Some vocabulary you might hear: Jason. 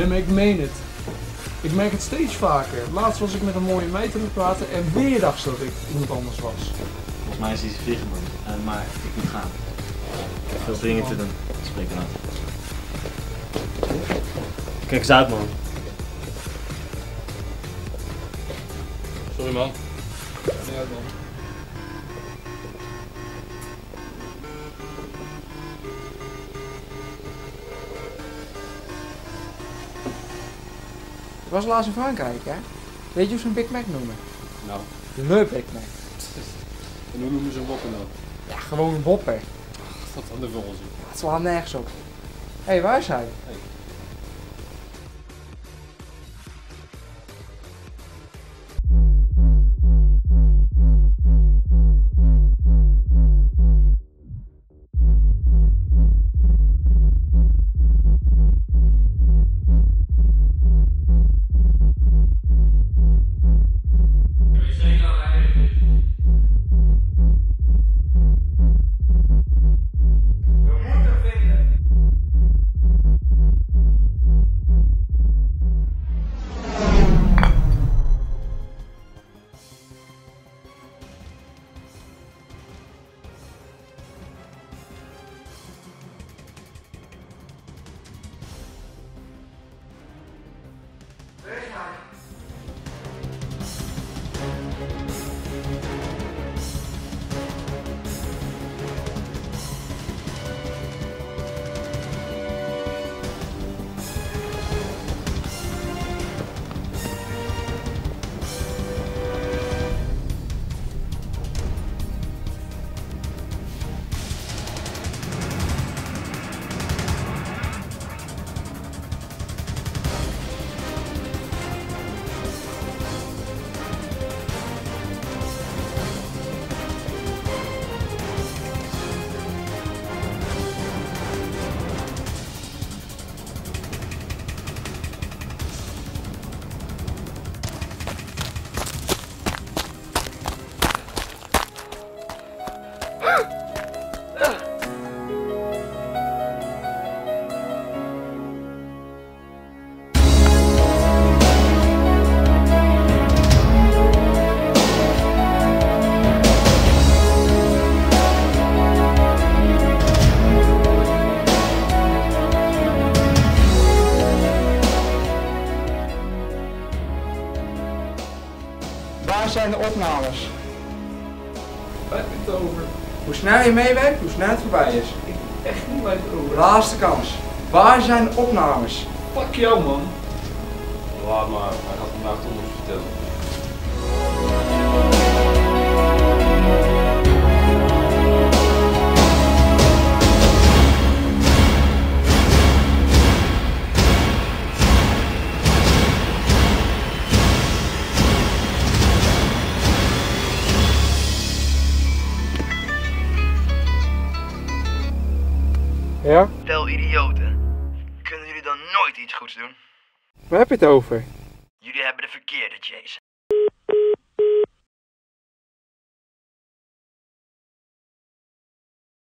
Nee, maar ik meen het. Ik merk het steeds vaker. Laatst was ik met een mooie meid aan het praten en weer dacht ze dat ik iemand anders was. Volgens mij is iets vliegen, man. Maar ik moet gaan. Ik heb veel dingen te doen. Spreek dan uit. Kijk eens uit, man. Sorry, man. Kijk niet uit, man. Ik was laatst in Frankrijk, hè? Weet je hoe ze een Big Mac noemen? Nou. Le Big Mac. En hoe noemen ze een wopper nou? Ja, gewoon een wopper. Wat aan de volgende. Het slaat nergens op. Hé, waar is hij? Hey. Waar zijn de opnames? Waar heb ik het over? Hoe snel je meewerkt, hoe snel het voorbij is. Ik heb echt niet bij het over. Laatste kans. Waar zijn de opnames? Pak jou, man. Laat maar, hij gaat vandaag toch nog vertellen. Ja? Stel idioten, kunnen jullie dan nooit iets goeds doen? Waar heb je het over? Jullie hebben de verkeerde, Jason.